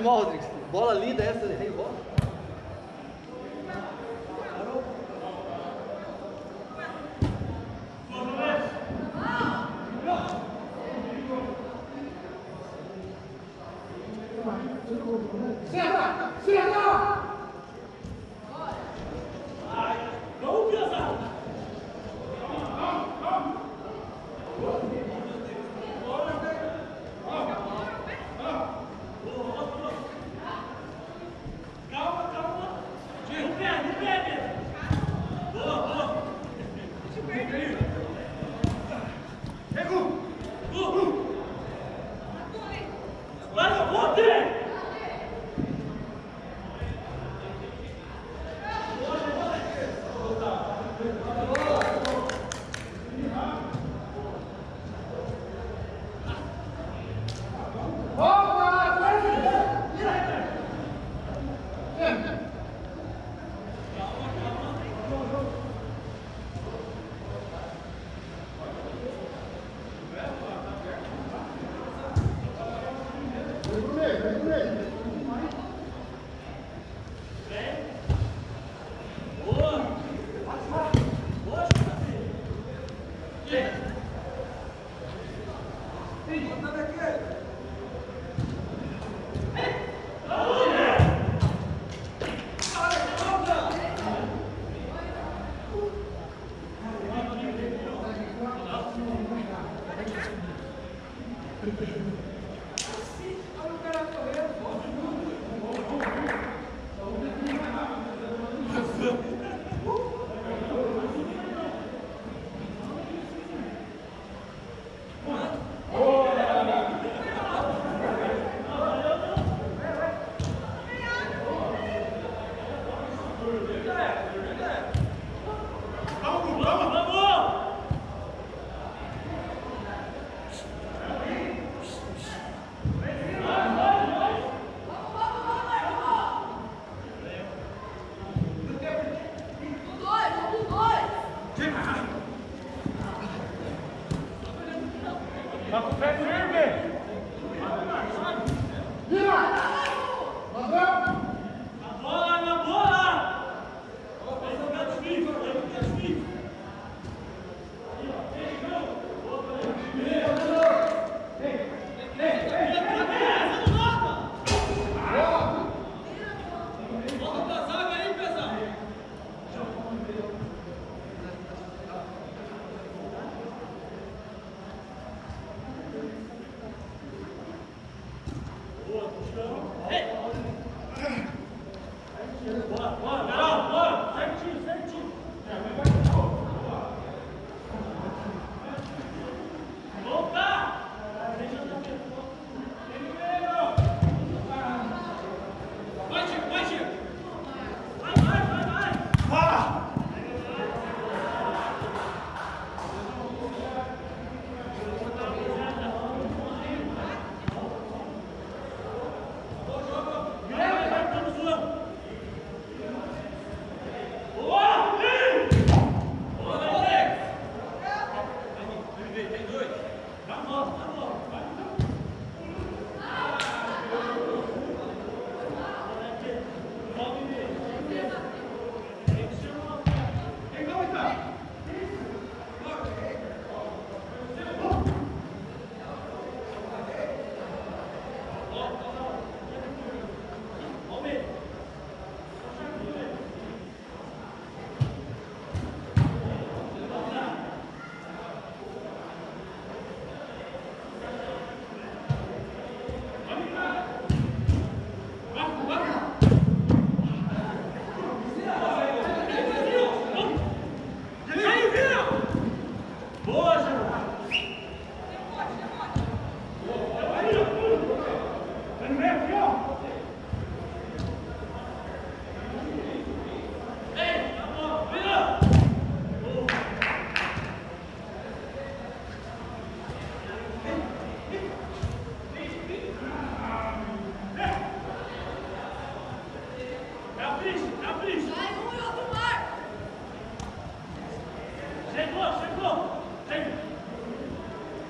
foi Modric. Bola linda essa, errei bola.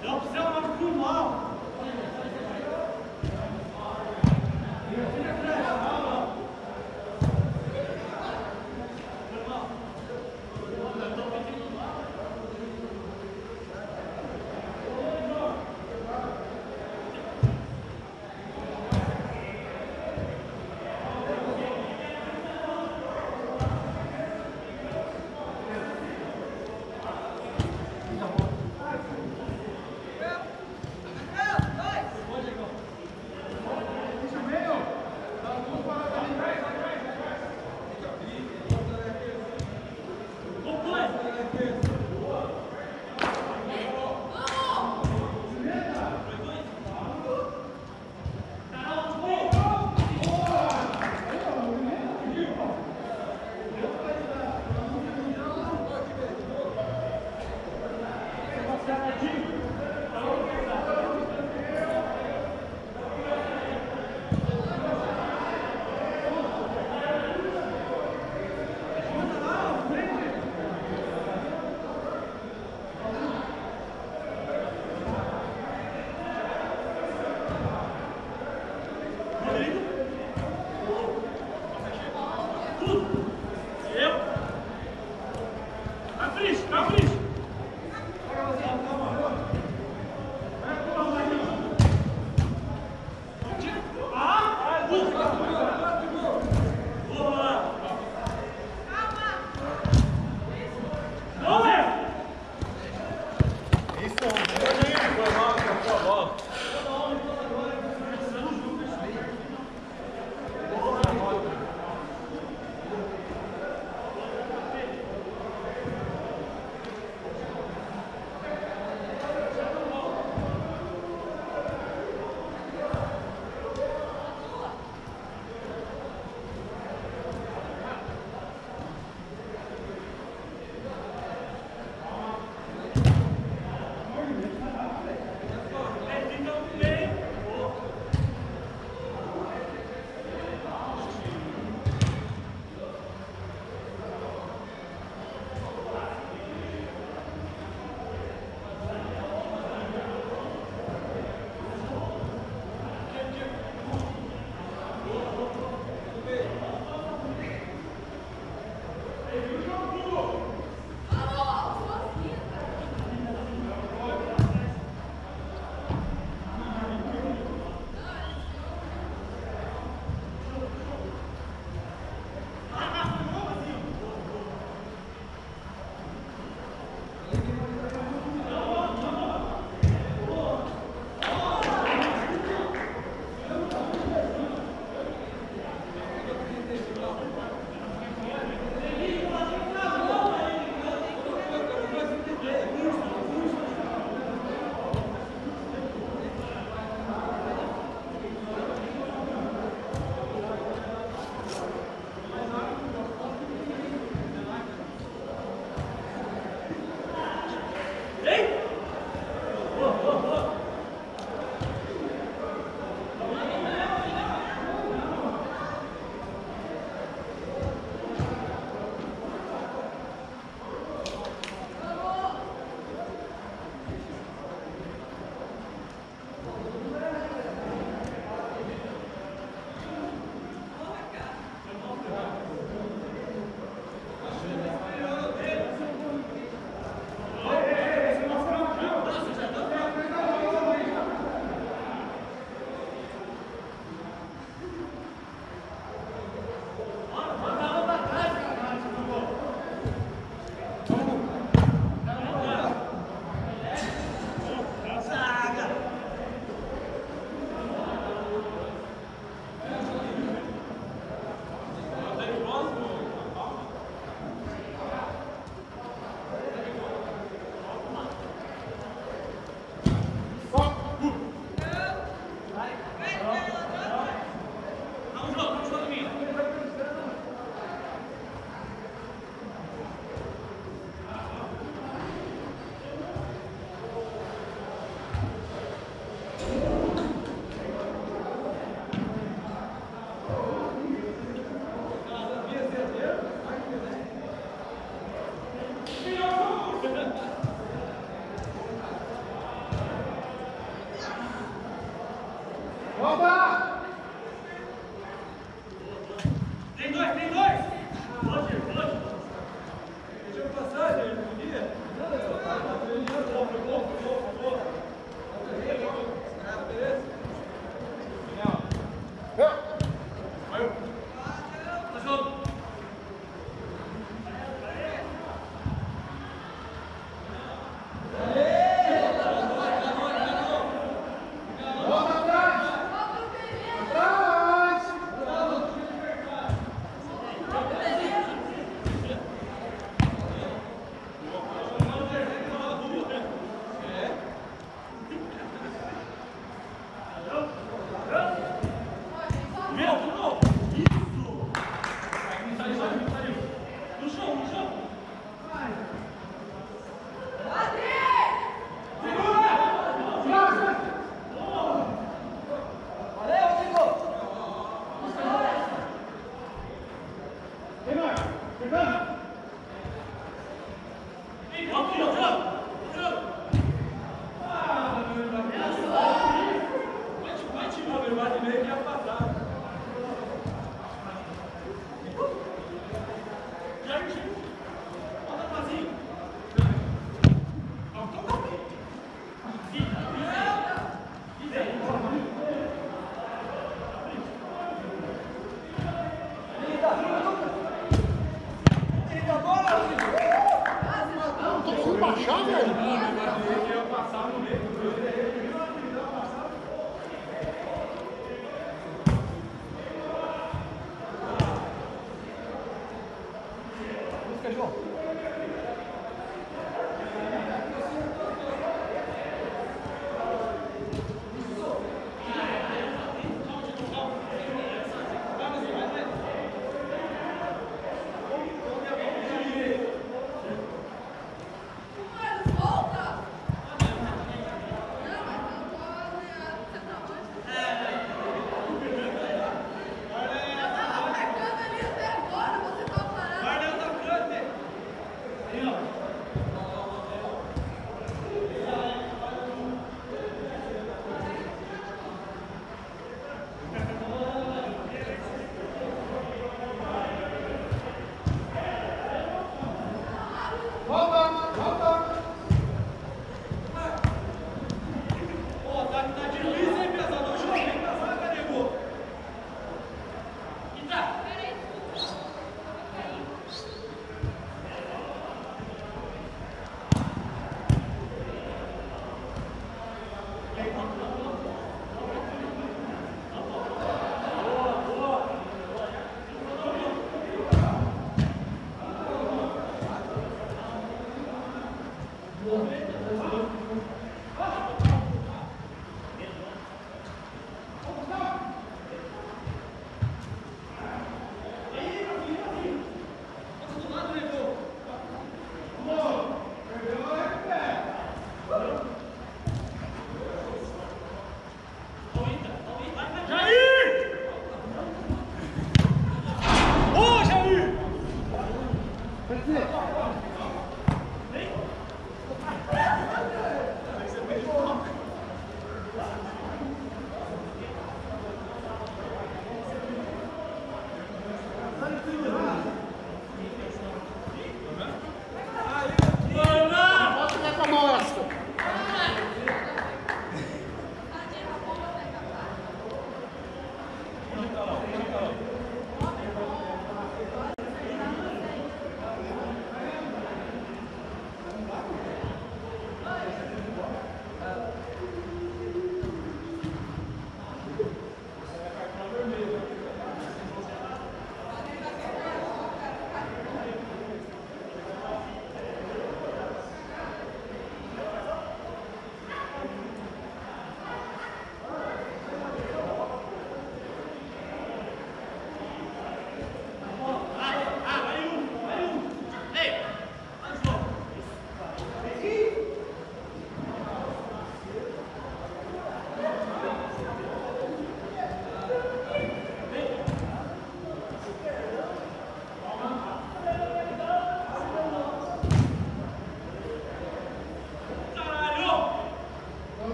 Não precisa mais do mal.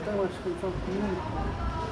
Então, acho que então,